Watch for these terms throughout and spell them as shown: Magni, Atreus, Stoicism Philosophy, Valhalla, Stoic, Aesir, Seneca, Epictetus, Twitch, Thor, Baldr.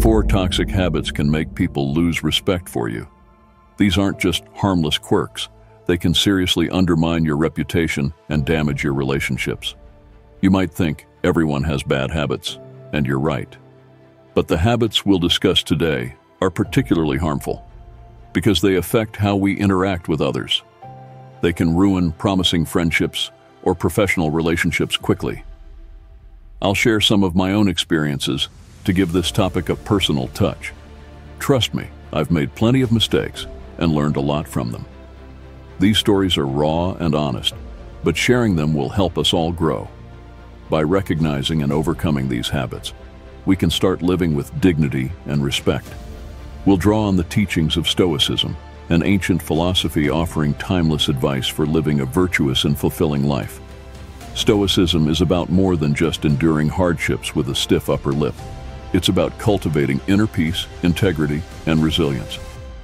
4 toxic habits can make people lose respect for you. These aren't just harmless quirks. They can seriously undermine your reputation and damage your relationships. You might think everyone has bad habits, and you're right. But the habits we'll discuss today are particularly harmful because they affect how we interact with others. They can ruin promising friendships or professional relationships quickly. I'll share some of my own experiences to give this topic a personal touch. Trust me, I've made plenty of mistakes and learned a lot from them. These stories are raw and honest, but sharing them will help us all grow. By recognizing and overcoming these habits, we can start living with dignity and respect. We'll draw on the teachings of Stoicism, an ancient philosophy offering timeless advice for living a virtuous and fulfilling life. Stoicism is about more than just enduring hardships with a stiff upper lip. It's about cultivating inner peace, integrity, and resilience.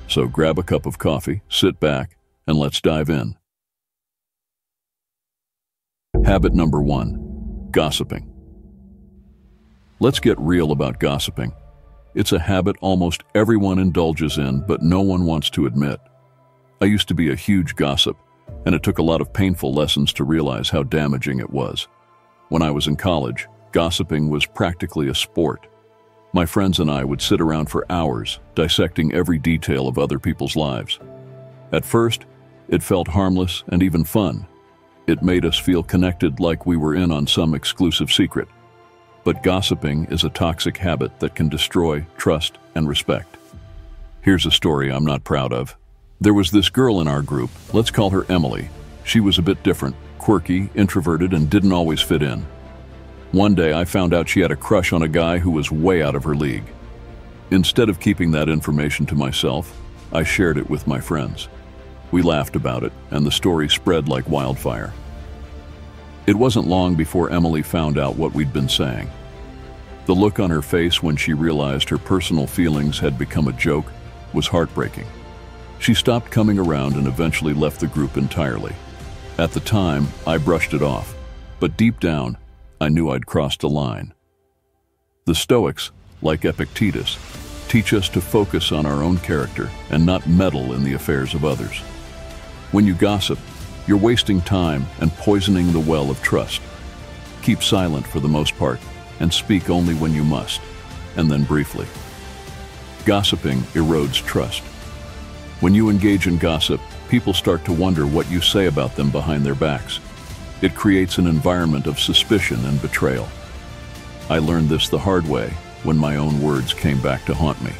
So grab a cup of coffee, sit back, and let's dive in. Habit number 1: gossiping. Let's get real about gossiping. It's a habit almost everyone indulges in, but no one wants to admit. I used to be a huge gossip, and it took a lot of painful lessons to realize how damaging it was. When I was in college, gossiping was practically a sport. My friends and I would sit around for hours, dissecting every detail of other people's lives. At first, it felt harmless and even fun. It made us feel connected, like we were in on some exclusive secret. But gossiping is a toxic habit that can destroy trust and respect. Here's a story I'm not proud of. There was this girl in our group, let's call her Emily. She was a bit different, quirky, introverted, and didn't always fit in. One day I found out she had a crush on a guy who was way out of her league. Instead of keeping that information to myself, I shared it with my friends. We laughed about it, and the story spread like wildfire. It wasn't long before Emily found out what we'd been saying. The look on her face when she realized her personal feelings had become a joke was heartbreaking. She stopped coming around and eventually left the group entirely. At the time, I brushed it off, but deep down, I knew I'd crossed a line. The Stoics, like Epictetus, teach us to focus on our own character and not meddle in the affairs of others. When you gossip, you're wasting time and poisoning the well of trust. Keep silent for the most part and speak only when you must, and then briefly. Gossiping erodes trust. When you engage in gossip, people start to wonder what you say about them behind their backs. It creates an environment of suspicion and betrayal. I learned this the hard way when my own words came back to haunt me.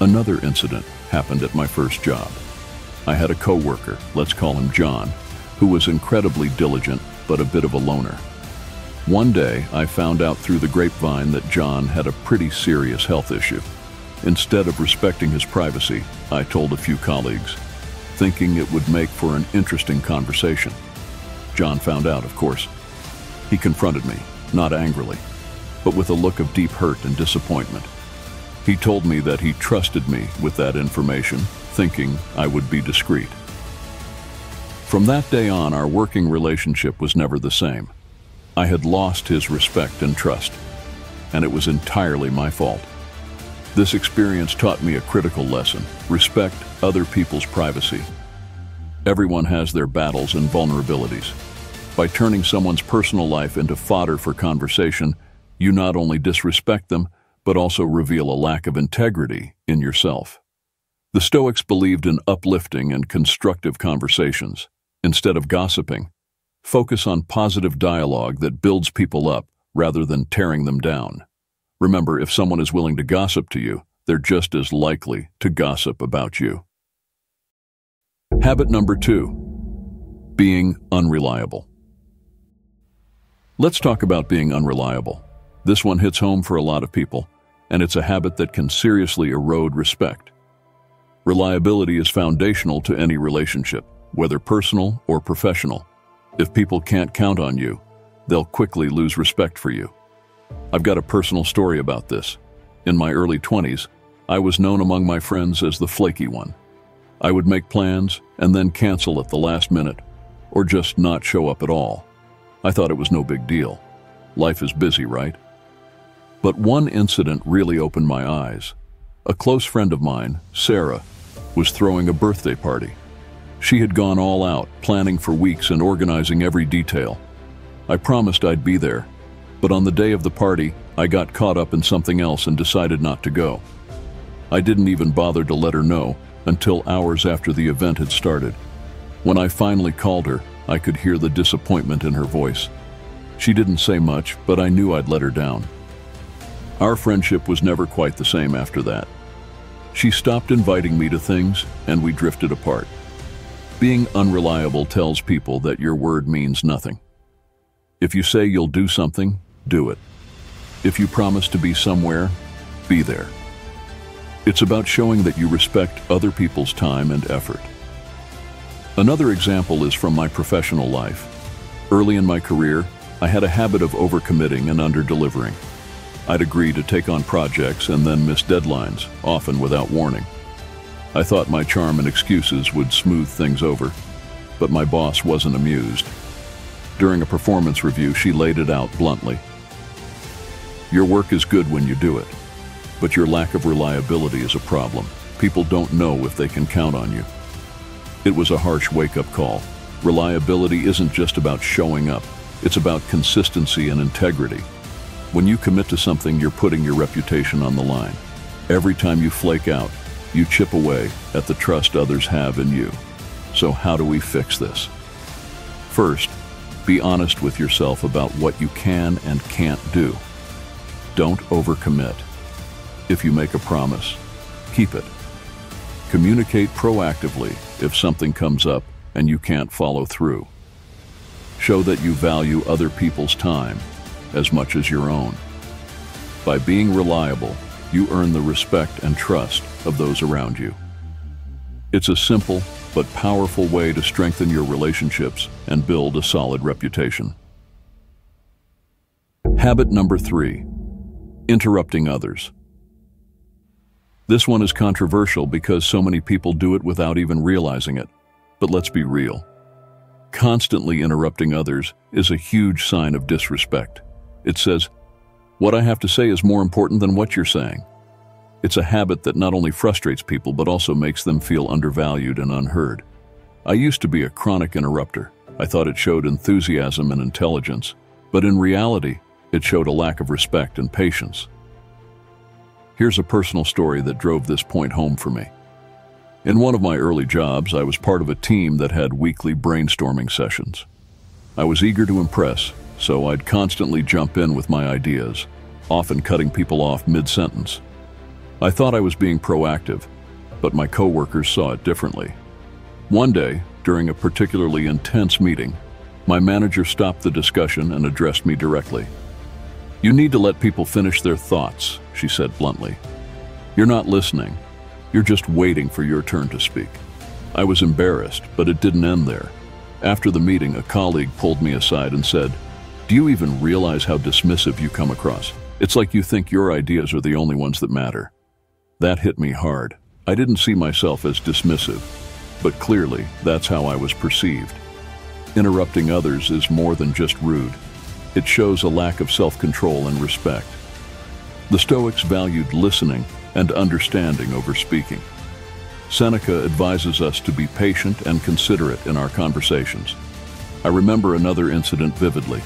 Another incident happened at my first job. I had a co-worker, let's call him John, who was incredibly diligent but a bit of a loner. One day, I found out through the grapevine that John had a pretty serious health issue. Instead of respecting his privacy, I told a few colleagues, thinking it would make for an interesting conversation. John found out, of course. He confronted me, not angrily, but with a look of deep hurt and disappointment. He told me that he trusted me with that information, thinking I would be discreet. From that day on, our working relationship was never the same. I had lost his respect and trust, and it was entirely my fault. This experience taught me a critical lesson: respect other people's privacy. Everyone has their battles and vulnerabilities. By turning someone's personal life into fodder for conversation, you not only disrespect them, but also reveal a lack of integrity in yourself. The Stoics believed in uplifting and constructive conversations. Instead of gossiping, focus on positive dialogue that builds people up rather than tearing them down. Remember, if someone is willing to gossip to you, they're just as likely to gossip about you. Habit number 2: being unreliable. Let's talk about being unreliable. This one hits home for a lot of people, and it's a habit that can seriously erode respect. Reliability is foundational to any relationship, whether personal or professional. If people can't count on you, they'll quickly lose respect for you. I've got a personal story about this. In my early 20s, I was known among my friends as the flaky one. I would make plans and then cancel at the last minute, or just not show up at all. I thought it was no big deal. Life is busy, right? But one incident really opened my eyes. A close friend of mine, Sarah, was throwing a birthday party. She had gone all out, planning for weeks and organizing every detail. I promised I'd be there, but on the day of the party, I got caught up in something else and decided not to go. I didn't even bother to let her know until hours after the event had started. When I finally called her, I could hear the disappointment in her voice. She didn't say much, but I knew I'd let her down. Our friendship was never quite the same after that. She stopped inviting me to things, and we drifted apart. Being unreliable tells people that your word means nothing. If you say you'll do something, do it. If you promise to be somewhere, be there. It's about showing that you respect other people's time and effort. Another example is from my professional life. Early in my career, I had a habit of overcommitting and underdelivering. I'd agree to take on projects and then miss deadlines, often without warning. I thought my charm and excuses would smooth things over, but my boss wasn't amused. During a performance review, she laid it out bluntly. Your work is good when you do it, but your lack of reliability is a problem. People don't know if they can count on you. It was a harsh wake-up call. Reliability isn't just about showing up. It's about consistency and integrity. When you commit to something, you're putting your reputation on the line. Every time you flake out, you chip away at the trust others have in you. So how do we fix this? First, be honest with yourself about what you can and can't do. Don't overcommit. If you make a promise, keep it. Communicate proactively if something comes up and you can't follow through. Show that you value other people's time as much as your own. By being reliable, you earn the respect and trust of those around you. It's a simple but powerful way to strengthen your relationships and build a solid reputation. Habit number 3, interrupting others. This one is controversial because so many people do it without even realizing it, but let's be real. Constantly interrupting others is a huge sign of disrespect. It says, "What I have to say is more important than what you're saying." It's a habit that not only frustrates people, but also makes them feel undervalued and unheard. I used to be a chronic interrupter. I thought it showed enthusiasm and intelligence, but in reality, it showed a lack of respect and patience. Here's a personal story that drove this point home for me. In one of my early jobs, I was part of a team that had weekly brainstorming sessions. I was eager to impress, so I'd constantly jump in with my ideas, often cutting people off mid-sentence. I thought I was being proactive, but my coworkers saw it differently. One day, during a particularly intense meeting, my manager stopped the discussion and addressed me directly. "You need to let people finish their thoughts," she said bluntly. "You're not listening. You're just waiting for your turn to speak." I was embarrassed, but it didn't end there. After the meeting, a colleague pulled me aside and said, "Do you even realize how dismissive you come across? It's like you think your ideas are the only ones that matter." That hit me hard. I didn't see myself as dismissive, but clearly that's how I was perceived. Interrupting others is more than just rude. It shows a lack of self-control and respect. The Stoics valued listening and understanding over speaking. Seneca advises us to be patient and considerate in our conversations. I remember another incident vividly.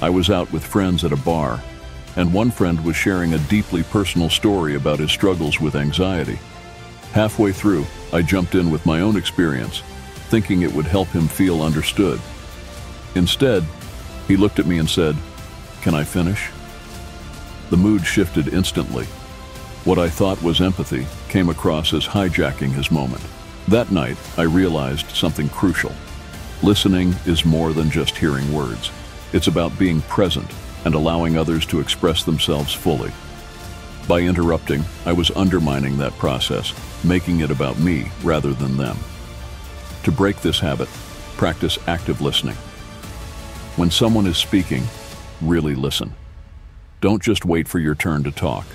I was out with friends at a bar, and one friend was sharing a deeply personal story about his struggles with anxiety. Halfway through, I jumped in with my own experience, thinking it would help him feel understood. Instead, he looked at me and said, "Can I finish?" The mood shifted instantly. What I thought was empathy came across as hijacking his moment. That night, I realized something crucial. Listening is more than just hearing words. It's about being present and allowing others to express themselves fully. By interrupting, I was undermining that process, making it about me rather than them. To break this habit, practice active listening. When someone is speaking, really listen. Don't just wait for your turn to talk.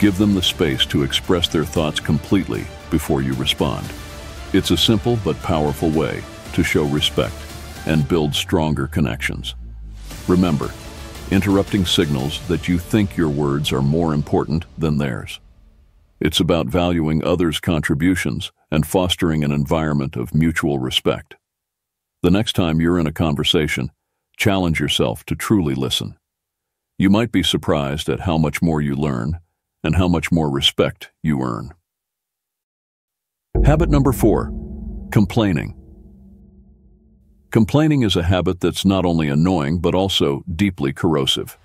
Give them the space to express their thoughts completely before you respond. It's a simple but powerful way to show respect and build stronger connections. Remember, interrupting signals that you think your words are more important than theirs. It's about valuing others' contributions and fostering an environment of mutual respect. The next time you're in a conversation, challenge yourself to truly listen. You might be surprised at how much more you learn and how much more respect you earn. Habit number 4, complaining. Complaining is a habit that's not only annoying but also deeply corrosive.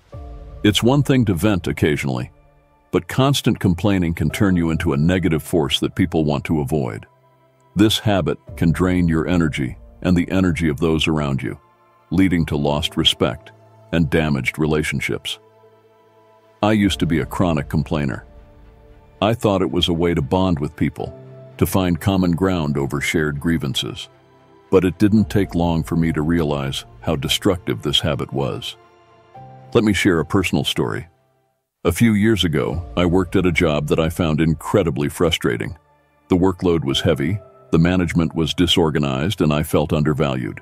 It's one thing to vent occasionally, but constant complaining can turn you into a negative force that people want to avoid. This habit can drain your energy and the energy of those around you, leading to lost respect and damaged relationships. I used to be a chronic complainer. I thought it was a way to bond with people, to find common ground over shared grievances. But it didn't take long for me to realize how destructive this habit was. Let me share a personal story. A few years ago, I worked at a job that I found incredibly frustrating. The workload was heavy, the management was disorganized, and I felt undervalued.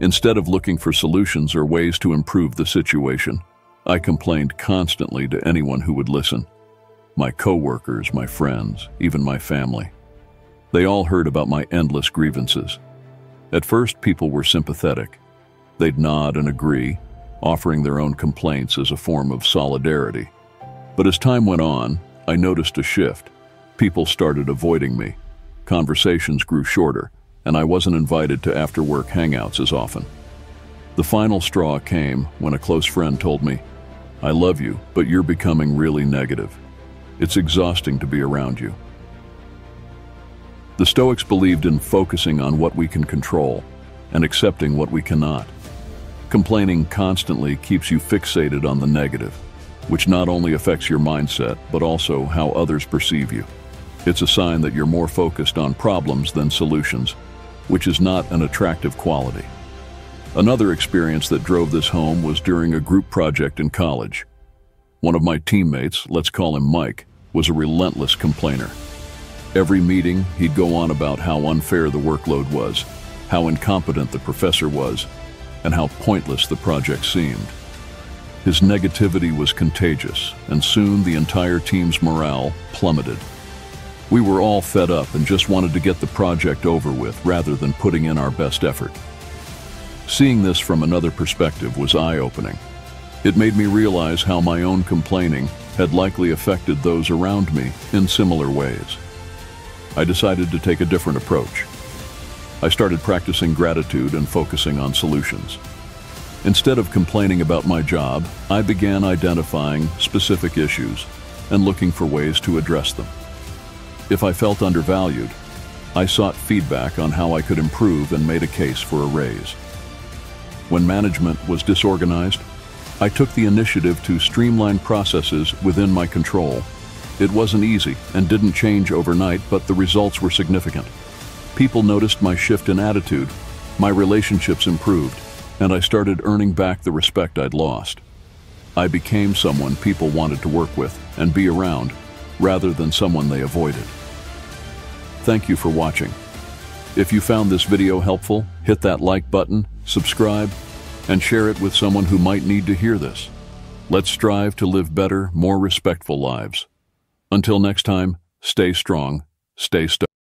Instead of looking for solutions or ways to improve the situation, I complained constantly to anyone who would listen. My coworkers, my friends, even my family. They all heard about my endless grievances. At first, people were sympathetic. They'd nod and agree, offering their own complaints as a form of solidarity. But as time went on, I noticed a shift. People started avoiding me. Conversations grew shorter, and I wasn't invited to after-work hangouts as often. The final straw came when a close friend told me, "I love you, but you're becoming really negative. It's exhausting to be around you." The Stoics believed in focusing on what we can control and accepting what we cannot. Complaining constantly keeps you fixated on the negative, which not only affects your mindset, but also how others perceive you. It's a sign that you're more focused on problems than solutions, which is not an attractive quality. Another experience that drove this home was during a group project in college. One of my teammates, let's call him Mike, was a relentless complainer. Every meeting, he'd go on about how unfair the workload was, how incompetent the professor was, and how pointless the project seemed. His negativity was contagious, and soon the entire team's morale plummeted. We were all fed up and just wanted to get the project over with rather than putting in our best effort. Seeing this from another perspective was eye-opening. It made me realize how my own complaining had likely affected those around me in similar ways. I decided to take a different approach. I started practicing gratitude and focusing on solutions. Instead of complaining about my job, I began identifying specific issues and looking for ways to address them. If I felt undervalued, I sought feedback on how I could improve and made a case for a raise. When management was disorganized, I took the initiative to streamline processes within my control. It wasn't easy and didn't change overnight, but the results were significant. People noticed my shift in attitude, my relationships improved, and I started earning back the respect I'd lost. I became someone people wanted to work with and be around, rather than someone they avoided. Thank you for watching. If you found this video helpful, hit that like button, subscribe, and share it with someone who might need to hear this. Let's strive to live better, more respectful lives. Until next time, stay strong, stay Stoic.